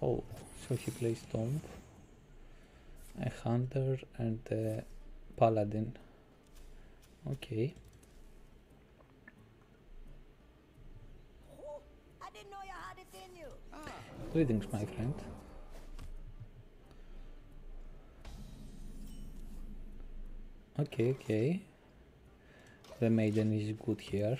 Oh, so he plays Tomb. A hunter and a paladin. Okay. Oh, I didn't know you had it in you. Greetings, my friend. Okay, okay. The maiden is good here.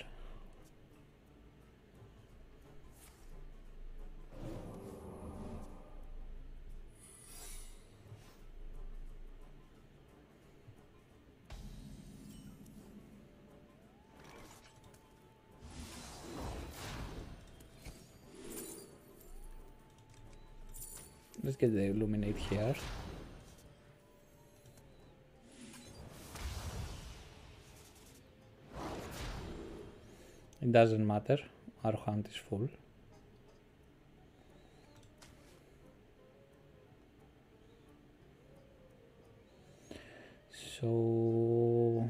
Let's get the illuminate here. It doesn't matter, our hunt is full. So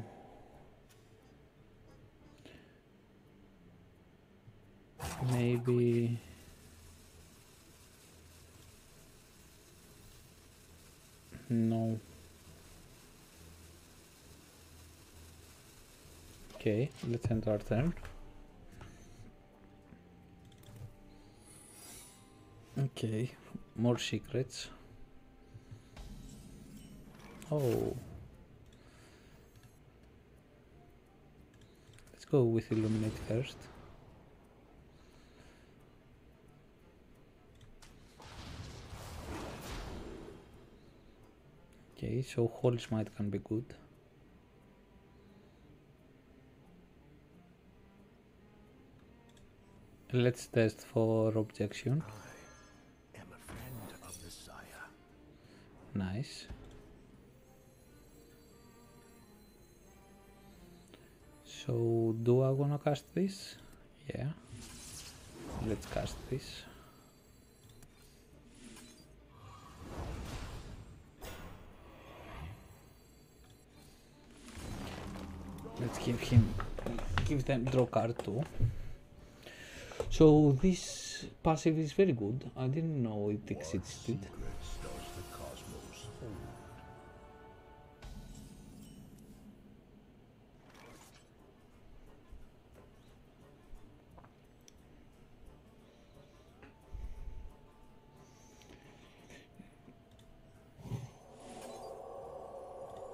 maybe no. Okay, let's end our turn. Okay, more secrets. Oh. Let's go with illuminate first. Okay, so Holy Smite can be good. Let's test for objection. I am a friend of the Sire. Nice. So, do I wanna cast this? Yeah. Let's cast this. Let's give them draw card too. So this passive is very good. I didn't know it existed.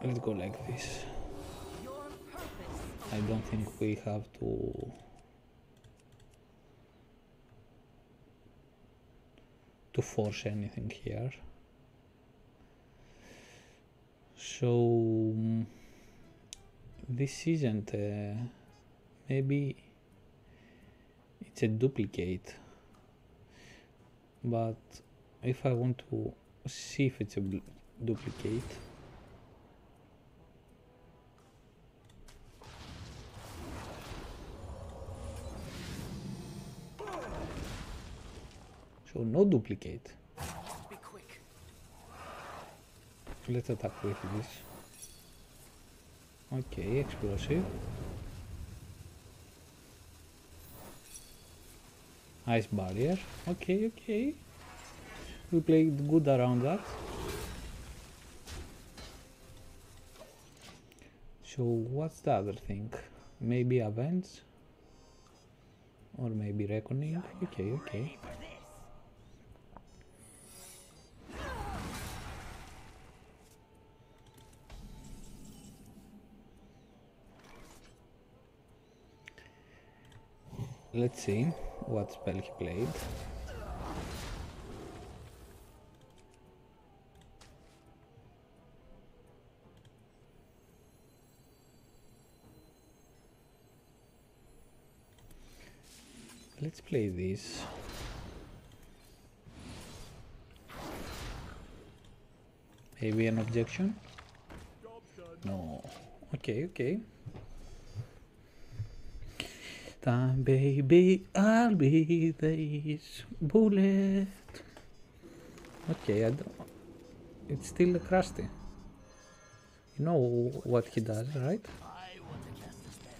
Let's go like this. I don't think we have to force anything here. So this isn't maybe it's a duplicate, but if I want to see if it's a duplicate. So no duplicate. Be quick. Let's attack with this. Okay, explosive. Ice barrier. Okay, okay. We played good around that. So what's the other thing? Maybe events? Or maybe reckoning? Okay, okay. Let's see what spell he played. Let's play this. Maybe an objection? No. Okay, okay. Time, baby, I'll be this bullet. Okay, I don't. It's still a Krusty. You know what he does, right? I want to cast a spell.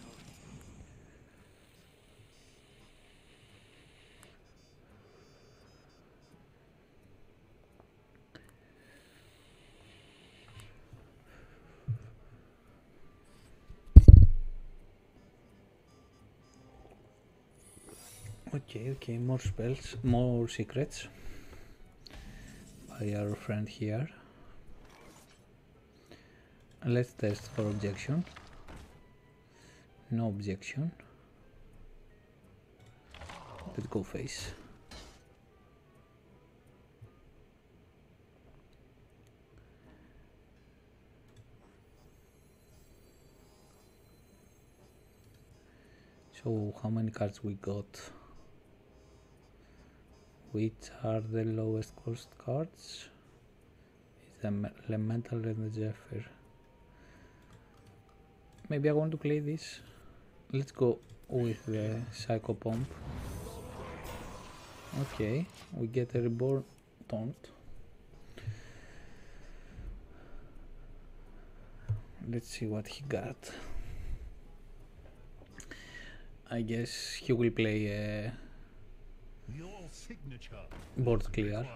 Okay, okay, more spells, more secrets. by our friend here. Let's test for objection. No objection. Let's go face. So how many cards we got? Which are the lowest cost cards? It's the Elemental and the Zephyr. Maybe I want to play this. Let's go with the Psycho Pump. Okay, we get a Reborn Taunt. Let's see what he got. I guess he will play a board clear.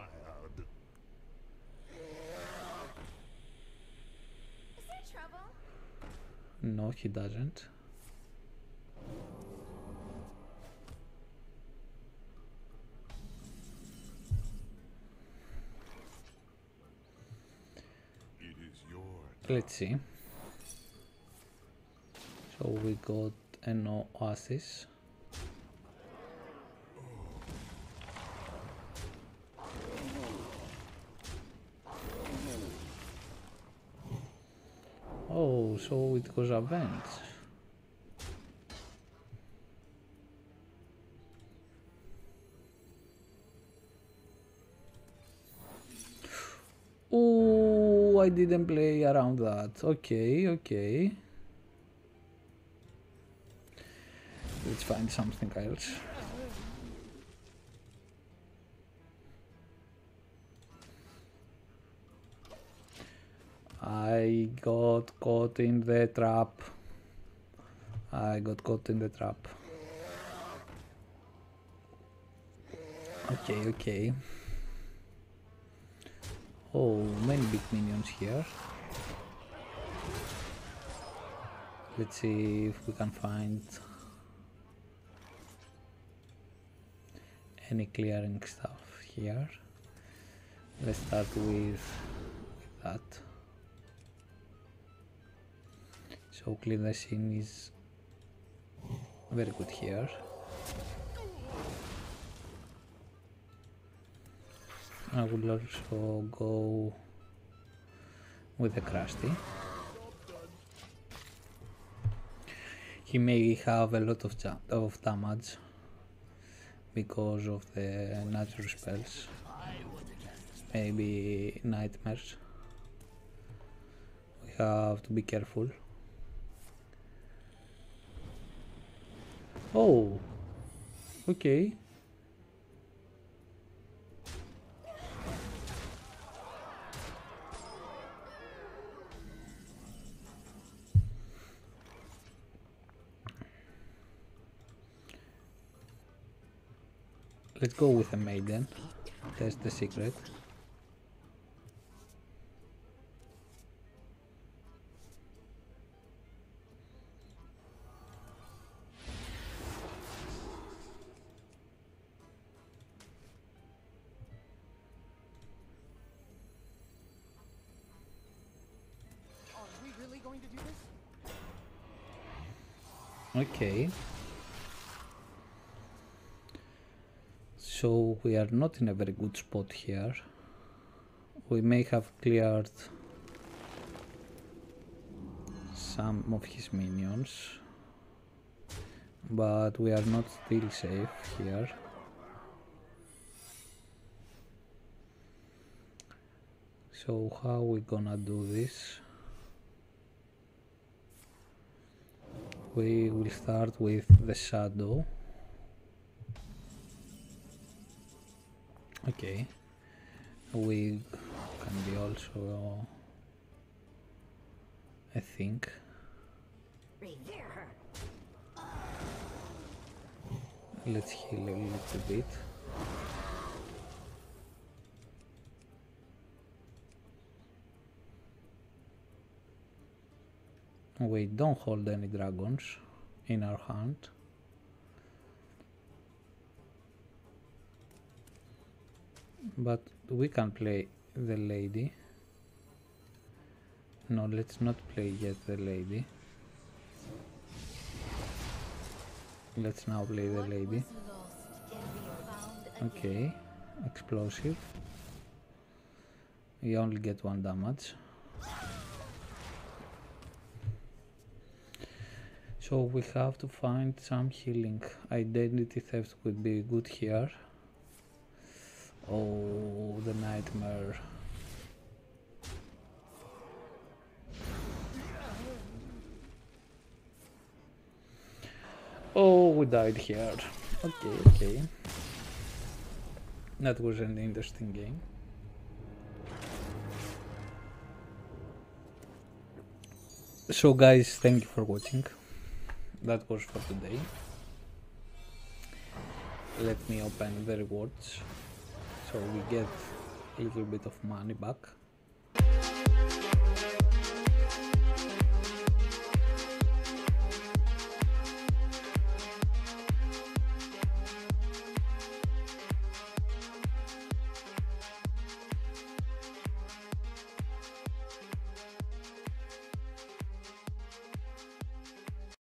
No, he doesn't. It is your time. Let's see. So we got an Oasis. Oh, so it goes advanced. Oh, I didn't play around that. Okay, okay. Let's find something else. I got caught in the trap. I got caught in the trap. Okay, okay. Oh, many big minions here. Let's see if we can find any clearing stuff here. Let's start with that. So clean the scene is very good here. I will also go with the Krusty. He may have a lot of damage because of the natural spells, maybe nightmares. We have to be careful. Oh, okay. Let's go with a Maiden. Test the secret. Okay, so we are not in a very good spot here. We may have cleared some of his minions, but we are not still safe here. So how are we gonna do this? We will start with the shadow. Okay, we can be also I think. Let's heal a little bit. We don't hold any dragons in our hand. But we can play the lady. No, let's not play yet the lady. Let's now play the lady. Okay, explosive. You only get one damage. So we have to find some healing. Identity theft would be good here. Oh, the nightmare. Oh, we died here. Okay, okay. That was an interesting game. So guys, thank you for watching. That was for today. Let me open the rewards. So we get a little bit of money back.